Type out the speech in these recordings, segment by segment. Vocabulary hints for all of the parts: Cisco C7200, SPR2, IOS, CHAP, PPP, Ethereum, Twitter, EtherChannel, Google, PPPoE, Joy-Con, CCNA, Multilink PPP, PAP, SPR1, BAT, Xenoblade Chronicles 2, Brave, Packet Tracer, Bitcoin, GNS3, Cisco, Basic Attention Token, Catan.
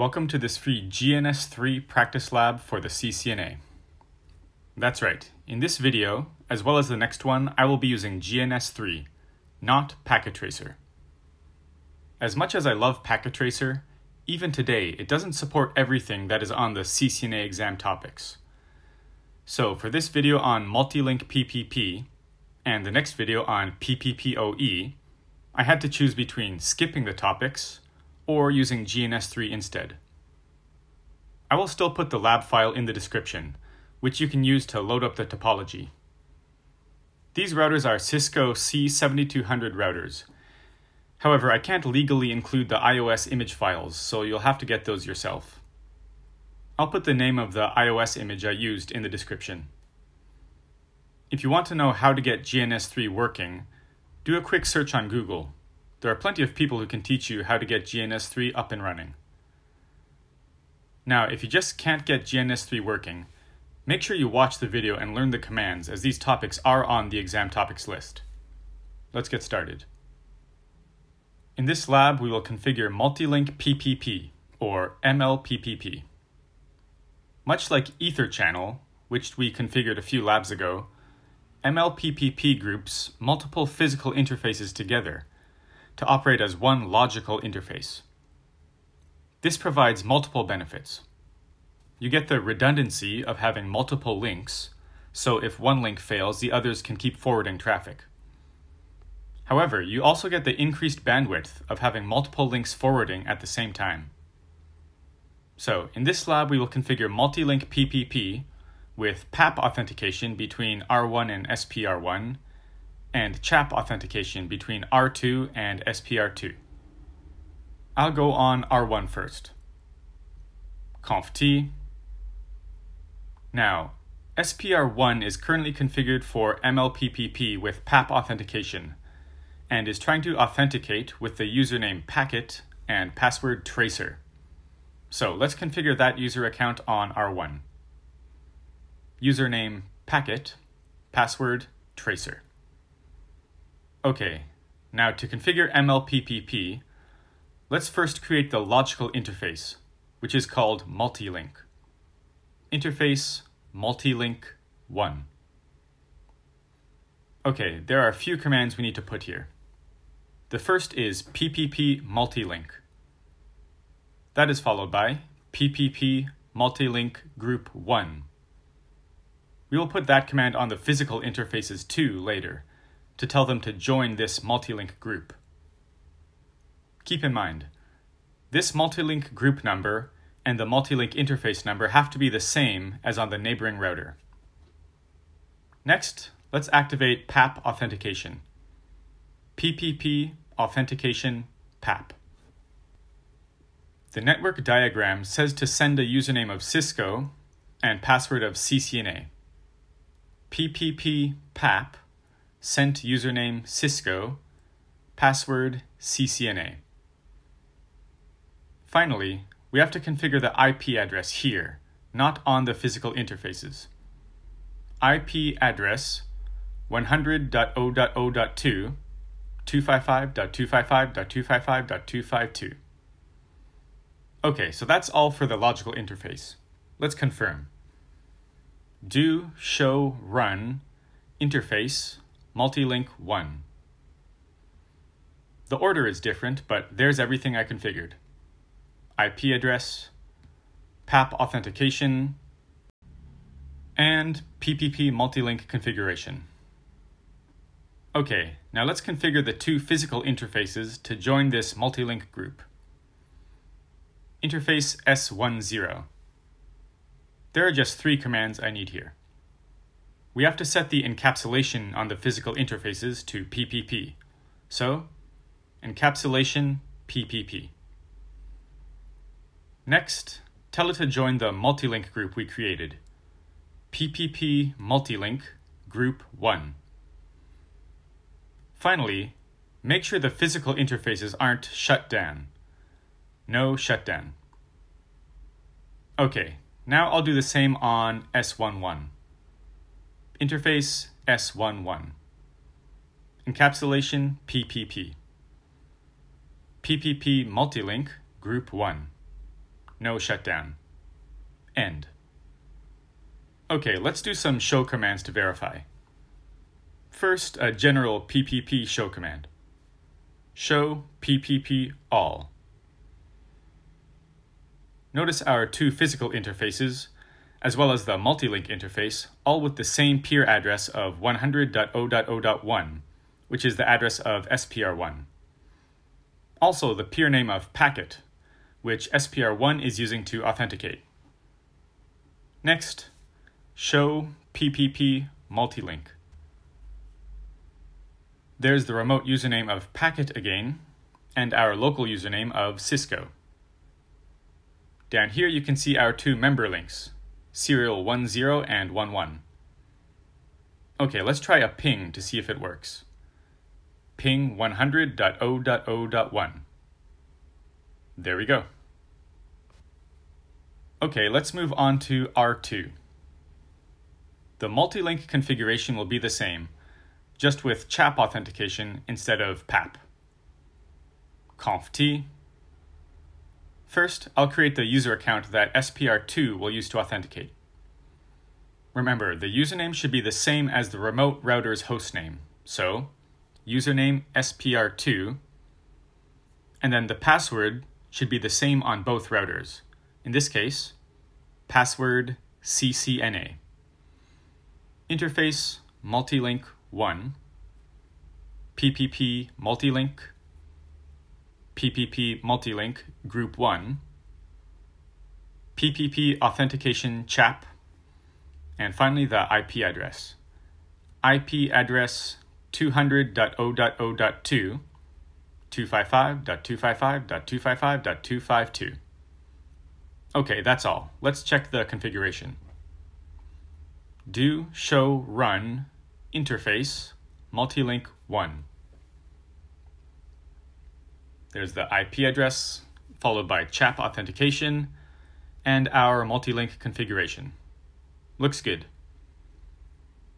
Welcome to this free GNS3 practice lab for the CCNA. That's right, in this video, as well as the next one, I will be using GNS3, not Packet Tracer. As much as I love Packet Tracer, even today it doesn't support everything that is on the CCNA exam topics. So for this video on Multilink PPP and the next video on PPPoE, I had to choose between skipping the topics or using GNS3 instead. I will still put the lab file in the description, which you can use to load up the topology. These routers are Cisco C7200 routers. However, I can't legally include the IOS image files, so you'll have to get those yourself. I'll put the name of the IOS image I used in the description. If you want to know how to get GNS3 working, do a quick search on Google. There are plenty of people who can teach you how to get GNS3 up and running. Now, if you just can't get GNS3 working, make sure you watch the video and learn the commands, as these topics are on the exam topics list. Let's get started. In this lab, we will configure Multilink PPP, or MLPPP. Much like EtherChannel, which we configured a few labs ago, MLPPP groups multiple physical interfaces together to operate as one logical interface. This provides multiple benefits. You get the redundancy of having multiple links, so if one link fails, the others can keep forwarding traffic. However, you also get the increased bandwidth of having multiple links forwarding at the same time. So, in this lab, we will configure Multilink PPP with PAP authentication between R1 and SPR1, and CHAP authentication between R2 and SPR2. I'll go on R1 first. Conf T. Now, SPR1 is currently configured for MLPPP with PAP authentication and is trying to authenticate with the username packet and password tracer. So let's configure that user account on R1. Username packet, password tracer. Okay, now to configure MLPPP, let's first create the logical interface, which is called Multilink. Interface Multilink 1. Okay, there are a few commands we need to put here. The first is PPP Multilink. That is followed by PPP Multilink Group 1. We will put that command on the physical interfaces too later, to tell them to join this multilink group. Keep in mind, this multilink group number and the multilink interface number have to be the same as on the neighboring router. Next, let's activate PAP authentication. PPP authentication PAP. The network diagram says to send a username of Cisco and password of CCNA. PPP PAP sent username Cisco, password CCNA. Finally, we have to configure the IP address here, not on the physical interfaces. IP address 100.0.0.2, 255.255.255.252. Okay, so that's all for the logical interface. Let's confirm. Do show run interface Multilink 1. The order is different, but there's everything I configured. IP address, PAP authentication, and PPP multilink configuration. Okay, now let's configure the two physical interfaces to join this multilink group. Interface S10. There are just three commands I need here. We have to set the encapsulation on the physical interfaces to PPP. So, encapsulation PPP. Next, tell it to join the multilink group we created. PPP multilink group 1. Finally, make sure the physical interfaces aren't shut down. No shutdown. Okay, now I'll do the same on S11. Interface S11. Encapsulation PPP. PPP multilink group 1. no shutdown. End. Okay, let's do some show commands to verify. First, a general PPP show command. Show PPP all. Notice our two physical interfaces, as well as the multilink interface, all with the same peer address of 100.0.0.1, which is the address of SPR1. Also the peer name of packet, which SPR1 is using to authenticate. Next, show PPP multilink. There's the remote username of packet again, and our local username of Cisco. Down here you can see our two member links, serial 10 and 11. Okay, let's try a ping to see if it works. Ping 100.0.0.1. There we go. Okay, let's move on to R2. The multilink configuration will be the same, just with CHAP authentication instead of PAP. Conf T. First, I'll create the user account that SPR2 will use to authenticate. Remember, the username should be the same as the remote router's hostname, so username SPR2, and then the password should be the same on both routers. In this case, password CCNA. Interface multilink 1, PPP multilink group 1, PPP authentication CHAP, and finally the IP address. IP address 200.0.0.2, 255.255.255.252. Okay, that's all. Let's check the configuration. Do show run interface multilink 1. There's the IP address, followed by CHAP authentication, and our multilink configuration. Looks good.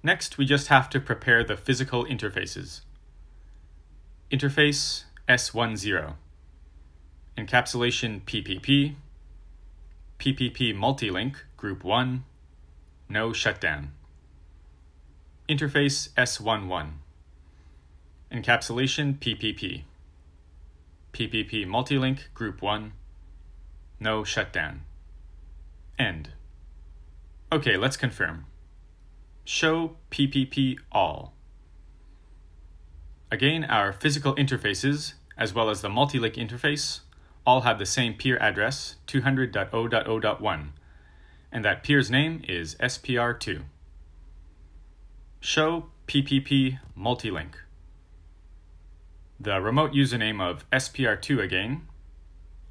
Next, we just have to prepare the physical interfaces. Interface S10, encapsulation PPP, PPP multilink group 1, no shutdown. Interface S11, encapsulation PPP. PPP multilink group 1, no shutdown. End. Okay, let's confirm. Show PPP all. Again, our physical interfaces, as well as the multilink interface, all have the same peer address, 200.0.0.1, and that peer's name is SPR2. Show PPP multilink. The remote username of SPR2 again,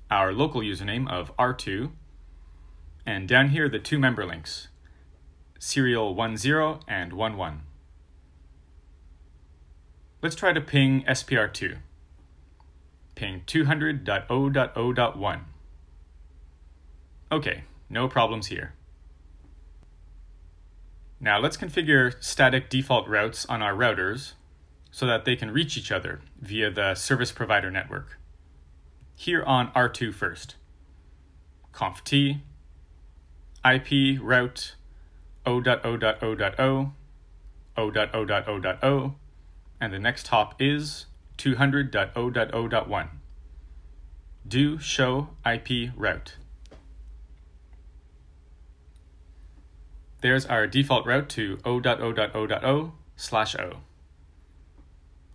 our local username of R2, and down here the two member links, serial 10 and 11. Let's try to ping SPR2. Ping 200.0.0.1. Okay, no problems here. Now let's configure static default routes on our routers, so that they can reach each other via the service provider network. Here on R2 first. Conf T, IP route 0.0.0.0, 0.0.0.0, and the next hop is 200.0.0.1. Do show IP route. There's our default route to 0.0.0.0/0.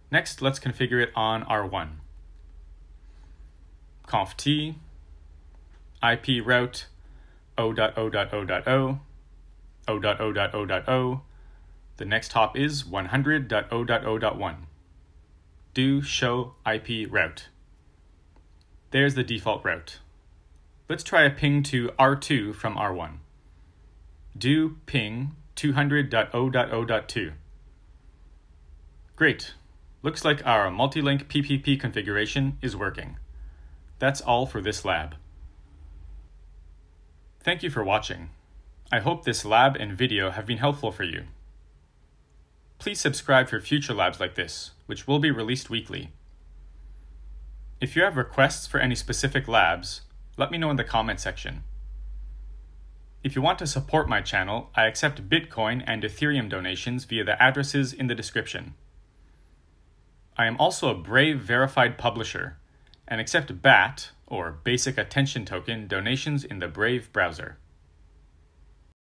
Next, let's configure it on R1. Conf T, IP route 0.0.0.0, 0.0.0.0. The next hop is 100.0.0.1. Do show IP route. There's the default route. Let's try a ping to R2 from R1. Do ping 200.0.0.2. Great. Looks like our multilink PPP configuration is working. That's all for this lab. Thank you for watching. I hope this lab and video have been helpful for you. Please subscribe for future labs like this, which will be released weekly. If you have requests for any specific labs, Let me know in the comment section. If you want to support my channel, I accept Bitcoin and Ethereum donations via the addresses in the description. I am also a Brave verified publisher and accept BAT, or Basic Attention Token, donations in the Brave browser.